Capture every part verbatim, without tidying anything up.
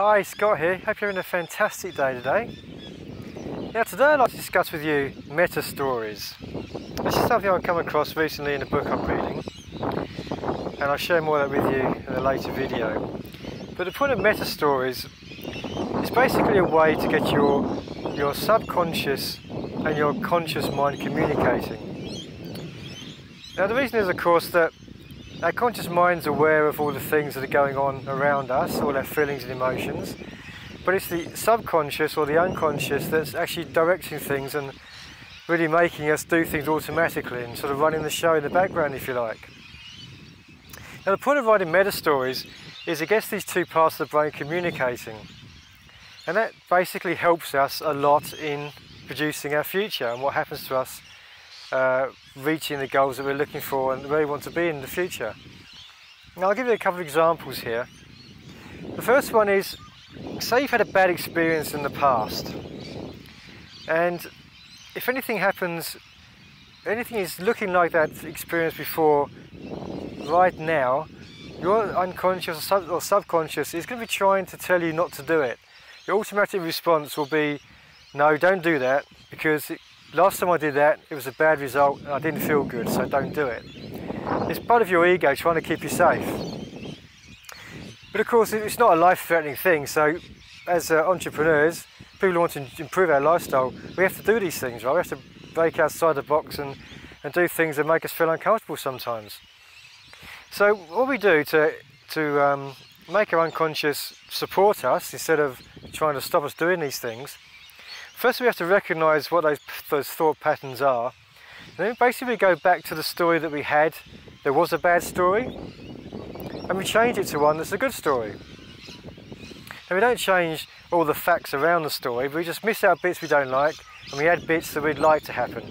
Hi, Scott here. Hope you're having a fantastic day today. Now today I'd like to discuss with you Metastories. This is something I've come across recently in a book I'm reading, and I'll share more of that with you in a later video. But the point of Metastories is basically a way to get your, your subconscious and your conscious mind communicating. Now the reason is, of course, that our conscious mind's aware of all the things that are going on around us, all our feelings and emotions, but it's the subconscious or the unconscious that's actually directing things and really making us do things automatically and sort of running the show in the background, if you like. Now the point of writing Metastories is it gets these two parts of the brain communicating, and that basically helps us a lot in producing our future and what happens to us Uh, reaching the goals that we're looking for and where we want to be in the future. Now I'll give you a couple of examples here. The first one is, say you've had a bad experience in the past, and if anything happens, anything is looking like that experience before right now, your unconscious or, sub or subconscious is going to be trying to tell you not to do it. Your automatic response will be, no, don't do that, because it last time I did that, it was a bad result and I didn't feel good, so don't do it. It's part of your ego trying to keep you safe. But of course, it's not a life-threatening thing, so as uh, entrepreneurs, people who want to improve our lifestyle, we have to do these things, right? We have to break outside the box and, and do things that make us feel uncomfortable sometimes. So what we do to, to um, make our unconscious support us instead of trying to stop us doing these things, first, we have to recognise what those, those thought patterns are. And then basically we go back to the story that we had. There was a bad story, and we change it to one that's a good story. And we don't change all the facts around the story, but we just miss out bits we don't like, and we add bits that we'd like to happen.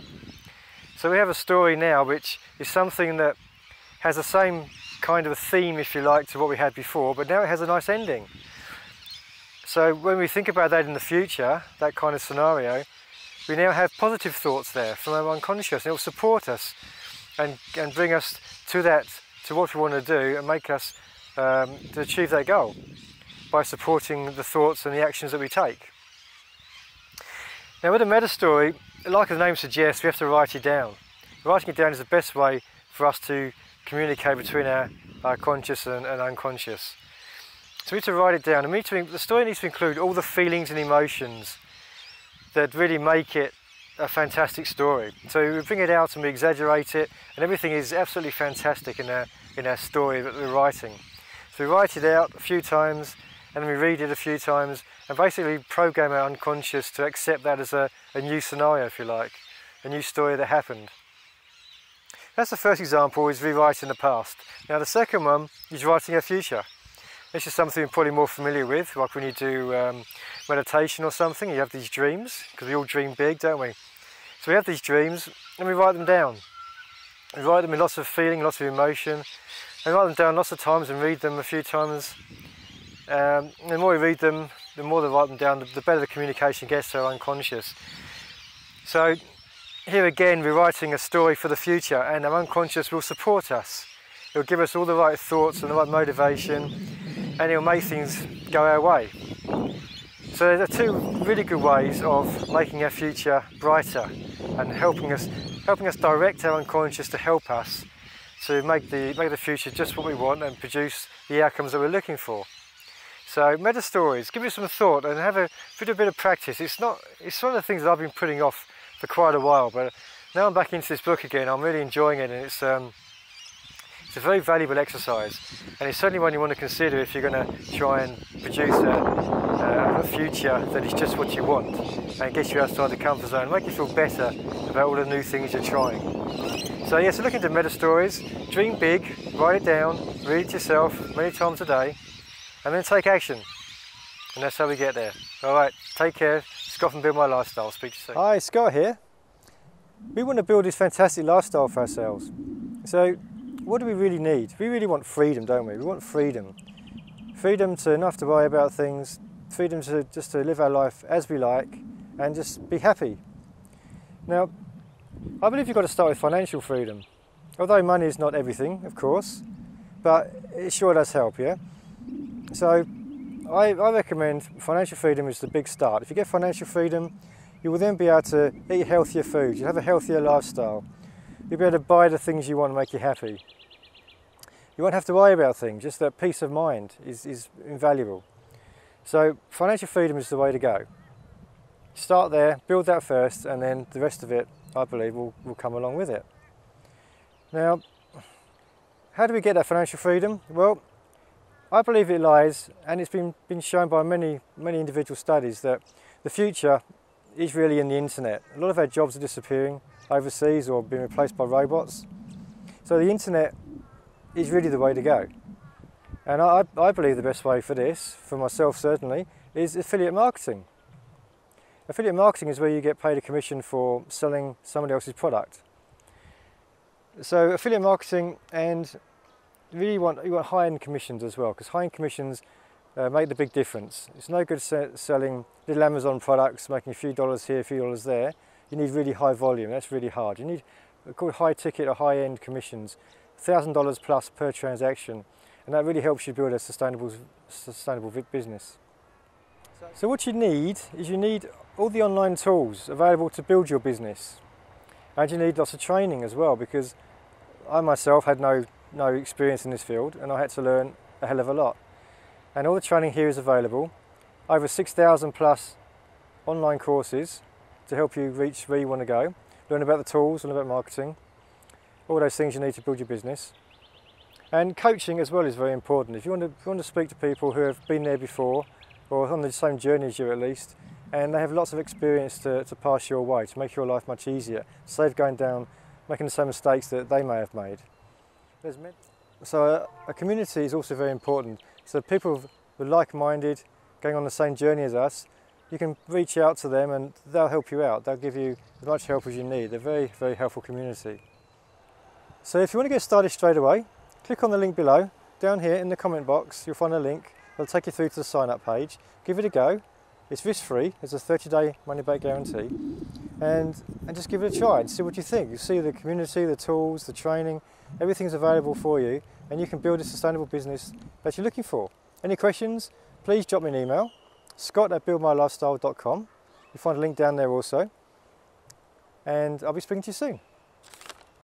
So we have a story now which is something that has the same kind of a theme, if you like, to what we had before, but now it has a nice ending. So when we think about that in the future, that kind of scenario, we now have positive thoughts there from our unconscious, and it will support us and, and bring us to that, to what we want to do, and make us um, to achieve that goal by supporting the thoughts and the actions that we take. Now with a metastory, like the name suggests, we have to write it down. Writing it down is the best way for us to communicate between our, our conscious and, and unconscious. So we need to write it down, and we need to, the story needs to include all the feelings and emotions that really make it a fantastic story. So we bring it out and we exaggerate it, and everything is absolutely fantastic in our, in our story that we're writing. So we write it out a few times, and then we read it a few times, and basically program our unconscious to accept that as a, a new scenario, if you like, a new story that happened. That's the first example, is rewriting the past. Now the second one is writing our future. This is something you're probably more familiar with, like when you do um, meditation or something, you have these dreams, because we all dream big, don't we? So we have these dreams, and we write them down. We write them with lots of feeling, lots of emotion, and write them down lots of times and read them a few times. Um, and the more we read them, the more they write them down, the, the better the communication gets to our unconscious. So here again, we're writing a story for the future, and our unconscious will support us. It will give us all the right thoughts and the right motivation, and it'll make things go our way. So there are two really good ways of making our future brighter and helping us, helping us direct our unconscious to help us to make the, make the future just what we want and produce the outcomes that we're looking for. So Metastories, give it some thought and have a bit, a bit of practice. It's, not, it's one of the things that I've been putting off for quite a while, but now I'm back into this book again, I'm really enjoying it, and it's um, it's a very valuable exercise, and it's certainly one you want to consider if you're going to try and produce a, a future that is just what you want and gets you outside the comfort zone, make you feel better about all the new things you're trying. So yeah, so look into Metastories, dream big, write it down, read it yourself many times a day, and then take action. And that's how we get there. Alright, take care. Scott from Build My Lifestyle. Speak to you soon. Hi, Scott here. We want to build this fantastic lifestyle for ourselves. So what do we really need? We really want freedom, don't we? We want freedom. Freedom to not have to worry about things, freedom to just to live our life as we like and just be happy. Now, I believe you've got to start with financial freedom. Although money is not everything, of course, but it sure does help, yeah? So I, I recommend financial freedom is the big start. If you get financial freedom, you will then be able to eat healthier food, you'll have a healthier lifestyle, you'll be able to buy the things you want to make you happy. You won't have to worry about things, just that peace of mind is, is invaluable. So financial freedom is the way to go. Start there, build that first, and then the rest of it, I believe, will, will come along with it. Now, how do we get that financial freedom? Well, I believe it lies, and it's been, been shown by many, many individual studies, that the future is really in the internet. A lot of our jobs are disappearing overseas or being replaced by robots. So the internet is really the way to go. And I, I believe the best way for this, for myself certainly, is affiliate marketing. Affiliate marketing is where you get paid a commission for selling somebody else's product. So affiliate marketing, and really you want, you want high-end commissions as well, because high-end commissions uh, make the big difference. It's no good se selling little Amazon products, making a few dollars here, a few dollars there. You need really high volume, that's really hard. You need called high ticket or high-end commissions, one thousand dollars plus per transaction, and that really helps you build a sustainable, sustainable business. So what you need is you need all the online tools available to build your business, and you need lots of training as well, because I myself had no, no experience in this field, and I had to learn a hell of a lot. And all the training here is available, over six thousand plus online courses to help you reach where you want to go, learn about the tools, learn about marketing, all those things you need to build your business. And coaching as well is very important. If you want to, if you want to speak to people who have been there before, or on the same journey as you at least, and they have lots of experience to, to pass your way, to make your life much easier, save going down, making the same mistakes that they may have made. So a, a community is also very important. So people who are like-minded, going on the same journey as us, you can reach out to them and they'll help you out. They'll give you as much help as you need. They're a very, very helpful community. So if you want to get started straight away, click on the link below. Down here in the comment box, you'll find a link. It'll take you through to the sign-up page. Give it a go. It's risk-free. It's a thirty-day money-back guarantee. And, and just give it a try and see what you think. You'll see the community, the tools, the training, everything's available for you, and you can build a sustainable business that you're looking for. Any questions? Please drop me an email, scott at build my lifestyle dot com. You'll find a link down there also. And I'll be speaking to you soon.